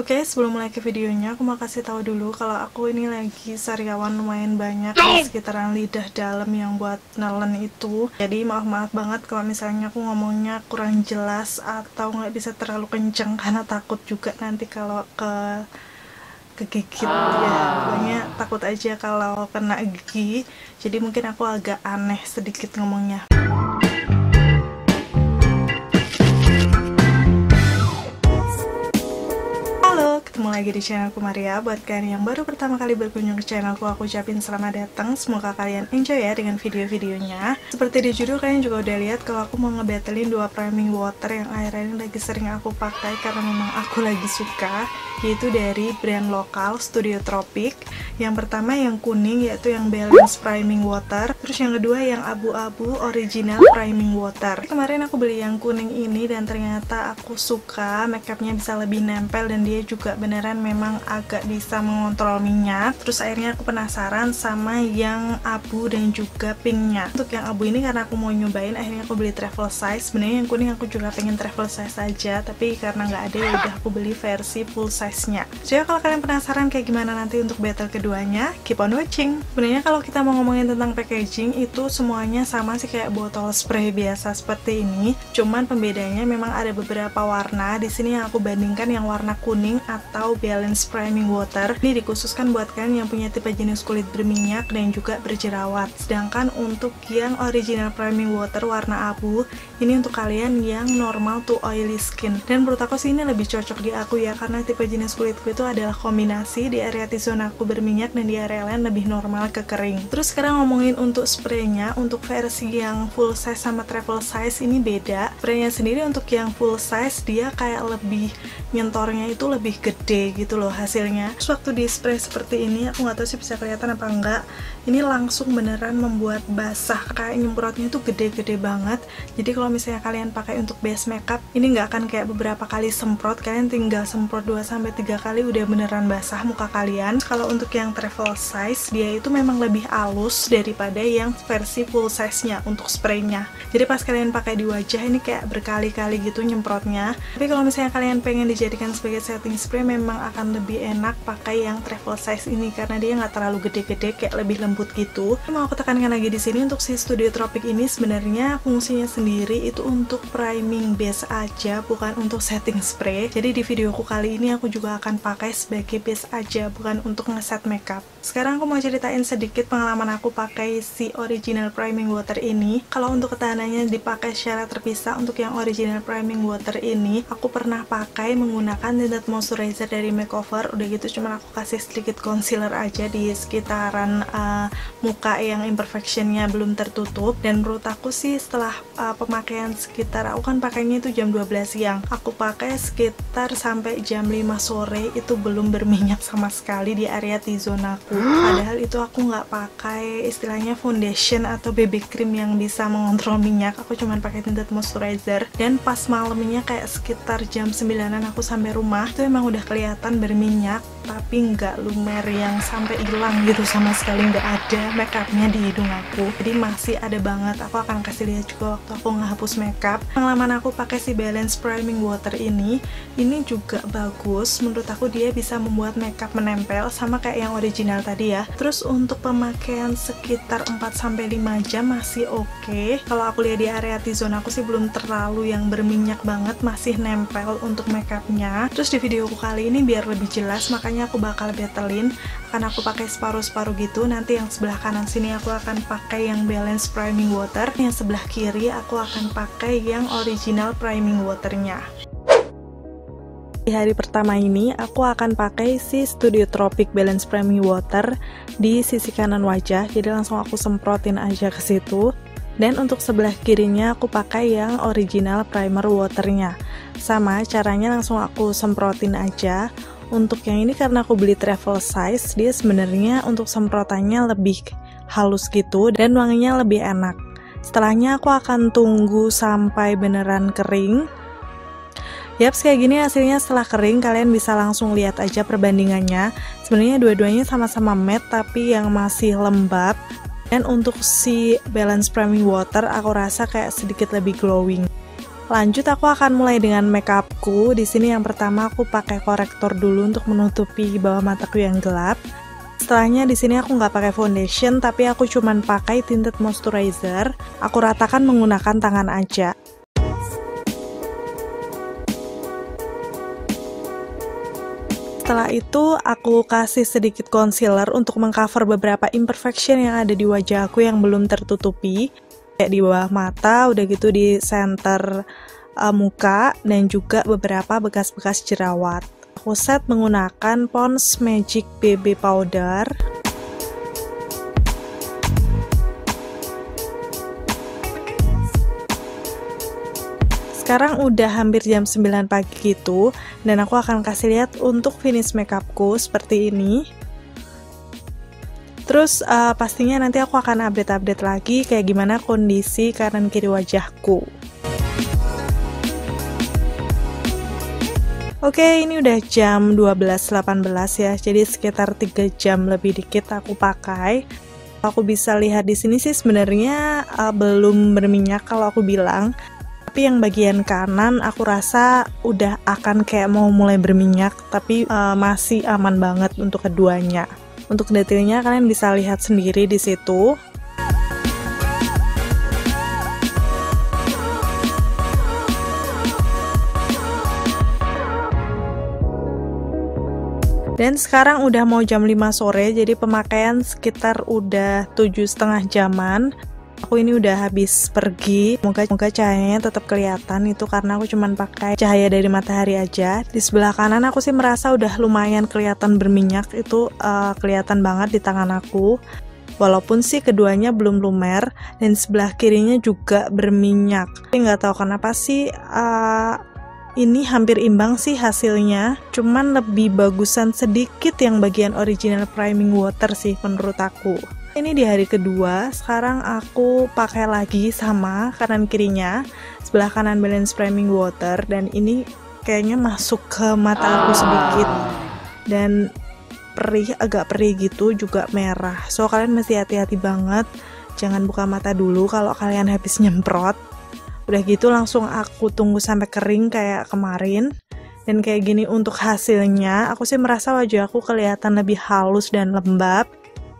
Oke, sebelum mulai ke videonya, aku mau kasih tahu dulu kalau aku ini lagi sariawan lumayan banyak di sekitaran lidah dalam yang buat nelen itu. Jadi maaf-maaf banget kalau misalnya aku ngomongnya kurang jelas atau nggak bisa terlalu kenceng, karena takut juga nanti kalau kegigit ya. Pokoknya takut aja kalau kena gigi. Jadi mungkin aku agak aneh sedikit ngomongnya. Ketemu lagi di channelku Maria. Buat kalian yang baru pertama kali berkunjung ke channelku, aku ucapin selamat datang. Semoga kalian enjoy ya dengan video-videonya. Seperti di judul, kalian juga udah lihat kalau aku mau ngebattlein dua priming water yang akhirnya lagi sering aku pakai karena memang aku lagi suka, yaitu dari brand lokal Studio Tropik. Yang pertama yang kuning yaitu yang Balance Priming Water, terus yang kedua yang abu-abu Original Priming Water. Kemarin aku beli yang kuning ini dan ternyata aku suka, makeupnya bisa lebih nempel dan dia juga beneran memang agak bisa mengontrol minyak. Terus akhirnya aku penasaran sama yang abu dan juga pinknya. Untuk yang abu ini karena aku mau nyobain, akhirnya aku beli travel size. Sebenarnya yang kuning aku juga pengen travel size aja, tapi karena nggak ada ya udah aku beli versi full size-nya. Jadi kalau kalian penasaran kayak gimana nanti untuk battle keduanya, keep on watching. Sebenarnya kalau kita mau ngomongin tentang packaging, itu semuanya sama sih kayak botol spray biasa seperti ini. Cuman pembedanya memang ada beberapa warna. Di sini yang aku bandingkan yang warna kuning atau Balance Priming Water ini dikhususkan buat kalian yang punya tipe jenis kulit berminyak dan juga berjerawat. Sedangkan untuk yang Original Priming Water warna abu ini untuk kalian yang normal to oily skin. Dan menurut aku sih ini lebih cocok di aku ya, karena tipe jenis kulitku itu adalah kombinasi di area T-zone aku berminyak dan di area lain lebih normal ke kering. Terus sekarang ngomongin untuk spraynya. Untuk versi yang full size sama travel size ini beda. Spraynya sendiri untuk yang full size dia kayak lebih nyentornya itu lebih gede gitu loh hasilnya. Terus waktu di spray seperti ini, aku nggak tahu sih bisa kelihatan apa enggak, ini langsung beneran membuat basah, kayak nyemprotnya itu gede-gede banget. Jadi kalau misalnya kalian pakai untuk base makeup, ini nggak akan kayak beberapa kali semprot, kalian tinggal semprot 2-3 kali udah beneran basah muka kalian. Kalau untuk yang travel size, dia itu memang lebih halus daripada yang versi full size-nya untuk spraynya. Jadi pas kalian pakai di wajah ini kayak berkali-kali gitu nyemprotnya. Tapi kalau misalnya kalian pengen dijadikan sebagai setting spray, memang akan lebih enak pakai yang travel size ini karena dia nggak terlalu gede-gede, kayak lebih lembut gitu. Mau aku tekankan lagi di sini untuk si Studio Tropik ini sebenarnya fungsinya sendiri itu untuk priming base aja, bukan untuk setting spray. Jadi di videoku kali ini aku juga akan pakai sebagai base aja, bukan untuk ngeset makeup. Sekarang aku mau ceritain sedikit pengalaman aku pakai si Original Priming Water ini. Kalau untuk ketahanannya dipakai secara terpisah, untuk yang Original Priming Water ini aku pernah pakai menggunakan tinted moisturizer dari Makeover. Udah gitu cuman aku kasih sedikit concealer aja di sekitaran muka yang imperfectionnya belum tertutup. Dan menurut aku sih setelah pemakaian sekitar, aku kan pakainya itu jam 12 siang, aku pakai sekitar sampai jam 5 sore itu belum berminyak sama sekali di area T-zone aku. Padahal itu aku nggak pakai istilahnya foundation atau BB cream yang bisa mengontrol minyak, aku cuman pakai tinted moisturizer. Dan pas malamnya kayak sekitar jam 9-an aku sampai rumah, itu emang udah kelihatan berminyak, tapi nggak lumer yang sampai hilang gitu, sama sekali nggak ada makeupnya di hidung aku. Jadi masih ada banget. Aku akan kasih lihat juga waktu aku ngehapus makeup. Pengalaman aku pakai si Balance Priming Water ini juga bagus. Menurut aku dia bisa membuat makeup menempel sama kayak yang original tadi ya. Terus untuk pemakaian sekitar 4-5 jam masih oke. Kalau aku lihat di area T-zone aku sih belum terlalu yang berminyak banget, masih nempel untuk makeupnya. Terus di video kali ini biar lebih jelas, makanya aku bakal battlein, akan aku pakai separuh-separuh gitu. Nanti yang sebelah kanan sini aku akan pakai yang Balance Priming Water, yang sebelah kiri aku akan pakai yang Original Priming Waternya. Di hari pertama ini aku akan pakai si Studio Tropik Balance Priming Water di sisi kanan wajah, jadi langsung aku semprotin aja ke situ. Dan untuk sebelah kirinya aku pakai yang Original Primer Waternya. Sama caranya, langsung aku semprotin aja. Untuk yang ini karena aku beli travel size, dia sebenarnya untuk semprotannya lebih halus gitu dan wanginya lebih enak. Setelahnya aku akan tunggu sampai beneran kering. Yaps, kayak gini hasilnya setelah kering. Kalian bisa langsung lihat aja perbandingannya. Sebenarnya dua-duanya sama-sama matte, tapi yang masih lembab. Dan untuk si Balance Priming Water aku rasa kayak sedikit lebih glowing. Lanjut aku akan mulai dengan makeupku. Di sini yang pertama aku pakai korektor dulu untuk menutupi bawah mataku yang gelap. Setelahnya di sini aku nggak pakai foundation, tapi aku cuman pakai tinted moisturizer. Aku ratakan menggunakan tangan aja. Setelah itu aku kasih sedikit concealer untuk mengcover beberapa imperfection yang ada di wajah aku yang belum tertutupi. Kayak di bawah mata, udah gitu di center muka, dan juga beberapa bekas-bekas jerawat. Aku set menggunakan Ponds Magic BB Powder. Sekarang udah hampir jam 9 pagi gitu, dan aku akan kasih lihat untuk finish makeupku seperti ini. Terus pastinya nanti aku akan update-update lagi kayak gimana kondisi kanan kiri wajahku. Oke, ini udah jam 12.18 ya. Jadi sekitar 3 jam lebih dikit aku pakai. Aku bisa lihat di sini sih sebenarnya belum berminyak kalau aku bilang. Tapi yang bagian kanan aku rasa udah akan kayak mau mulai berminyak, tapi masih aman banget untuk keduanya. Untuk detailnya kalian bisa lihat sendiri di situ. Dan sekarang udah mau jam 5 sore, jadi pemakaian sekitar udah 7,5 jaman. Aku ini udah habis pergi, semoga cahayanya tetap kelihatan itu karena aku cuman pakai cahaya dari matahari aja. Di sebelah kanan aku sih merasa udah lumayan kelihatan berminyak, itu kelihatan banget di tangan aku. Walaupun sih keduanya belum lumer, dan sebelah kirinya juga berminyak. Tapi nggak tahu kenapa sih ini hampir imbang sih hasilnya, cuman lebih bagusan sedikit yang bagian Original Priming Water sih menurut aku. Ini di hari kedua, sekarang aku pakai lagi sama kanan kirinya, sebelah kanan Balance Priming Water, dan ini kayaknya masuk ke mata aku sedikit dan perih, agak perih gitu, juga merah. So kalian mesti hati-hati banget, jangan buka mata dulu kalau kalian habis nyemprot. Udah gitu langsung aku tunggu sampai kering kayak kemarin. Dan kayak gini untuk hasilnya, aku sih merasa wajah aku kelihatan lebih halus dan lembab.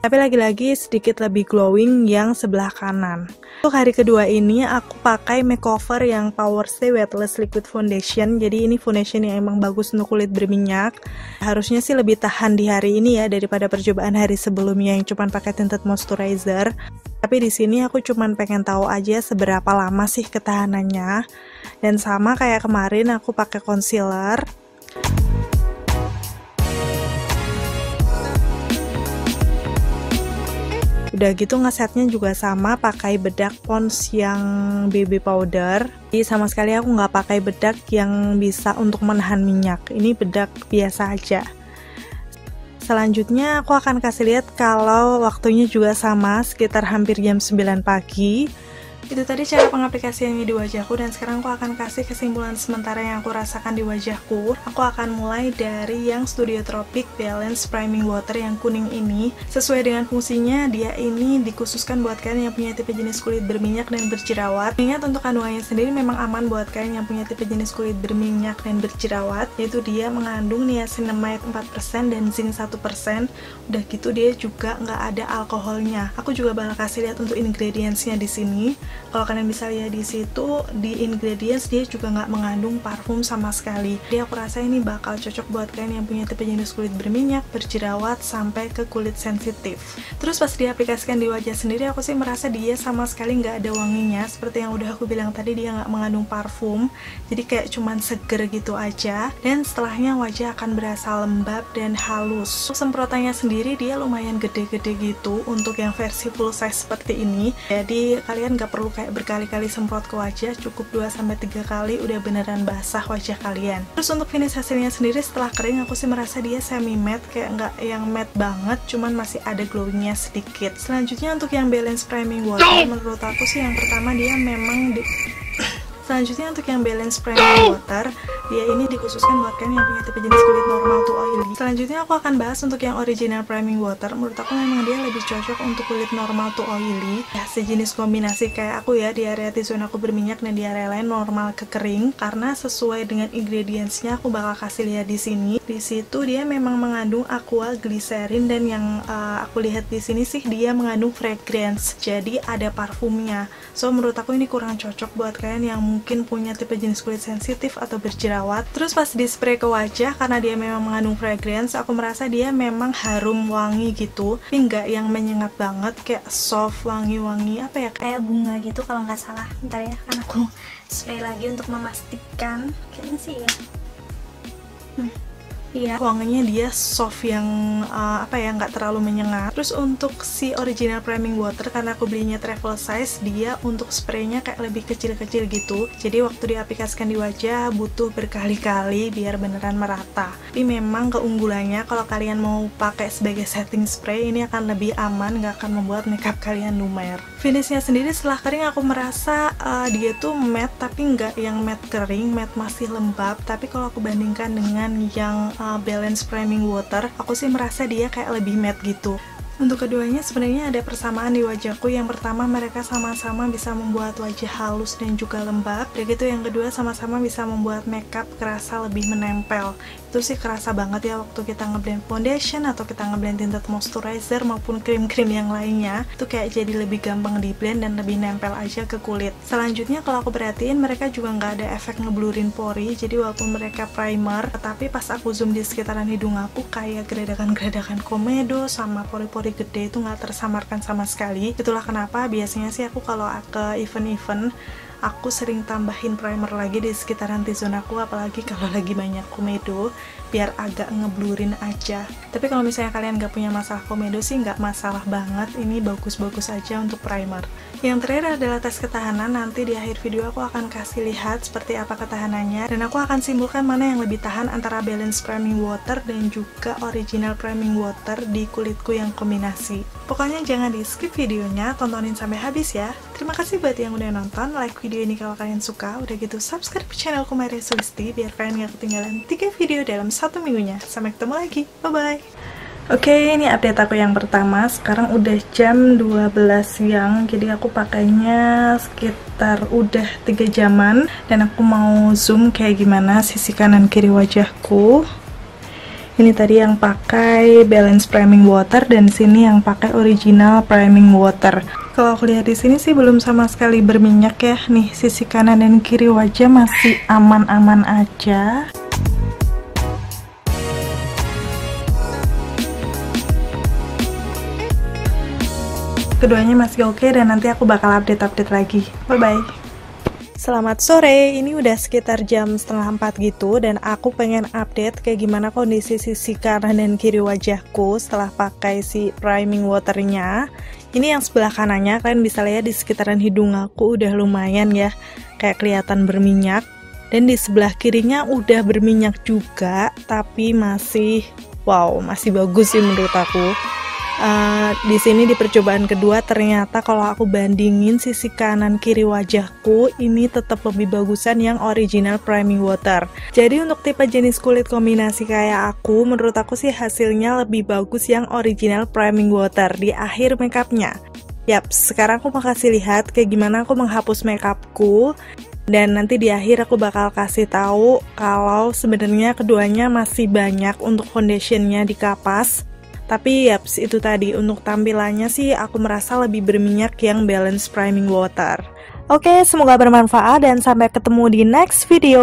Tapi lagi-lagi sedikit lebih glowing yang sebelah kanan. Untuk hari kedua ini aku pakai makeover yang Power Stay Wetless Liquid Foundation. Jadi ini foundation yang emang bagus untuk kulit berminyak. Harusnya sih lebih tahan di hari ini ya daripada percobaan hari sebelumnya yang cuma pakai tinted moisturizer. Tapi di sini aku cuma pengen tahu aja seberapa lama sih ketahanannya. Dan sama kayak kemarin aku pakai concealer. Udah gitu ngesetnya juga sama, pakai bedak Ponds yang BB powder. Jadi sama sekali aku nggak pakai bedak yang bisa untuk menahan minyak, ini bedak biasa aja. Selanjutnya aku akan kasih lihat kalau waktunya juga sama, sekitar hampir jam 9 pagi. Itu tadi cara pengaplikasiannya di wajahku, dan sekarang aku akan kasih kesimpulan sementara yang aku rasakan di wajahku. Aku akan mulai dari yang Studio Tropik Balance Priming Water yang kuning ini. Sesuai dengan fungsinya, dia ini dikhususkan buat kalian yang punya tipe jenis kulit berminyak dan berjerawat. Ingat, untuk kandungannya sendiri memang aman buat kalian yang punya tipe jenis kulit berminyak dan berjerawat, yaitu dia mengandung niacinamide 4% dan zinc 1%. Udah gitu dia juga nggak ada alkoholnya. Aku juga bakal kasih lihat untuk ingredientsnya di sini. Kalau kalian bisa lihat di situ, di ingredients dia juga nggak mengandung parfum sama sekali. Jadi aku rasa ini bakal cocok buat kalian yang punya tipe jenis kulit berminyak, berjerawat, sampai ke kulit sensitif. Terus pas diaplikasikan di wajah sendiri, aku sih merasa dia sama sekali nggak ada wanginya. Seperti yang udah aku bilang tadi, dia nggak mengandung parfum, jadi kayak cuman seger gitu aja. Dan setelahnya wajah akan berasa lembab dan halus. Semprotannya sendiri dia lumayan gede-gede gitu untuk yang versi full size seperti ini. Jadi kalian nggak perlu kayak berkali-kali semprot ke wajah, cukup 2-3 kali udah beneran basah wajah kalian. Terus untuk finish hasilnya sendiri setelah kering, aku sih merasa dia semi matte, kayak nggak yang matte banget, cuman masih ada glowingnya sedikit. Selanjutnya untuk yang Balance Priming Water, menurut aku sih yang pertama dia memang Selanjutnya untuk yang Balance Priming Water, dia ini dikhususkan buat kalian yang punya tipe jenis kulit normal to oily. Selanjutnya aku akan bahas untuk yang Original Priming Water. Menurut aku memang dia lebih cocok untuk kulit normal to oily, ya sejenis kombinasi kayak aku ya, diarea tisun aku berminyak dan diarea lain normal ke kering, karena sesuai dengan ingredientsnya aku bakal kasih lihat di sini. Di situ dia memang mengandung aqua, gliserin, dan yang aku lihat di sini sih dia mengandung fragrance, jadi ada parfumnya. So menurut aku ini kurang cocok buat kalian yang mungkin punya tipe jenis kulit sensitif atau berjerawat. Terus pas di spray ke wajah, karena dia memang mengandung fragrance, aku merasa dia memang harum, wangi gitu, tapi nggak yang menyengat banget, kayak soft, wangi-wangi apa ya, kayak bunga gitu kalau nggak salah. Bentar ya, kan aku spray lagi untuk memastikan. Kayaknya sih ya, iya, wanginya dia soft yang nggak terlalu menyengat. Terus untuk si Original Priming Water, karena aku belinya travel size, dia untuk spraynya kayak lebih kecil-kecil gitu, jadi waktu diaplikasikan di wajah butuh berkali-kali biar beneran merata. Tapi memang keunggulannya kalau kalian mau pakai sebagai setting spray, ini akan lebih aman, nggak akan membuat makeup kalian lumer. Finishnya sendiri setelah kering aku merasa dia tuh matte, tapi nggak yang matte kering, matte masih lembab. Tapi kalau aku bandingkan dengan yang Balance Priming Water, aku sih merasa dia kayak lebih matte gitu. Untuk keduanya sebenarnya ada persamaan di wajahku. Yang pertama, mereka sama-sama bisa membuat wajah halus dan juga lembab. Begitu yang kedua, sama-sama bisa membuat makeup kerasa lebih menempel. Itu sih kerasa banget ya waktu kita ngeblend foundation atau kita ngeblend tinta moisturizer maupun krim-krim yang lainnya. Itu kayak jadi lebih gampang di blend dan lebih nempel aja ke kulit. Selanjutnya kalau aku perhatiin, mereka juga nggak ada efek ngeblurin pori. Jadi walaupun mereka primer, tapi pas aku zoom di sekitaran hidung aku kayak gradakan-gradakan komedo sama pori-pori gede itu nggak tersamarkan sama sekali. Itulah kenapa biasanya sih aku kalau ke event-event aku sering tambahin primer lagi di sekitaran T-zone aku, apalagi kalau lagi banyak komedo, biar agak ngeblurin aja. Tapi kalau misalnya kalian gak punya masalah komedo sih nggak masalah banget, ini bagus-bagus aja untuk primer. Yang terakhir adalah tes ketahanan. Nanti di akhir video aku akan kasih lihat seperti apa ketahanannya, dan aku akan simpulkan mana yang lebih tahan antara Balance Priming Water dan juga Original Priming Water di kulitku yang kombinasi. Pokoknya jangan di skip videonya, tontonin sampai habis ya. Terima kasih buat yang udah nonton, like video ini kalau kalian suka, udah gitu subscribe channelku Maria Soelisty biar kalian gak ketinggalan 3 video dalam 1 minggunya. Sampai ketemu lagi, bye-bye. Oke, ini update aku yang pertama. Sekarang udah jam 12 siang, jadi aku pakainya sekitar udah 3 jaman, dan aku mau zoom kayak gimana sisi kanan kiri wajahku. Ini tadi yang pakai Balance Priming Water, dan sini yang pakai Original Priming Water. Kalau aku lihat di sini sih belum sama sekali berminyak ya. Nih, sisi kanan dan kiri wajah masih aman-aman aja. Keduanya masih oke, dan nanti aku bakal update-update lagi. Bye-bye. Selamat sore, ini udah sekitar jam 3:30 gitu, dan aku pengen update kayak gimana kondisi sisi kanan dan kiri wajahku setelah pakai si priming waternya. Ini yang sebelah kanannya, kalian bisa lihat di sekitaran hidung aku udah lumayan ya, kayak kelihatan berminyak. Dan di sebelah kirinya udah berminyak juga, tapi masih, wow, masih bagus sih menurut aku. Di sini di percobaan kedua ternyata kalau aku bandingin sisi kanan kiri wajahku, ini tetap lebih bagusan yang Original Priming Water. Jadi untuk tipe jenis kulit kombinasi kayak aku, menurut aku sih hasilnya lebih bagus yang Original Priming Water di akhir makeupnya. Yap, sekarang aku mau kasih lihat kayak gimana aku menghapus makeupku, dan nanti di akhir aku bakal kasih tahu kalau sebenarnya keduanya masih banyak untuk foundationnya di kapas. Tapi yaps, itu tadi, untuk tampilannya sih aku merasa lebih berminyak yang Balance Priming Water. Oke, semoga bermanfaat dan sampai ketemu di next video.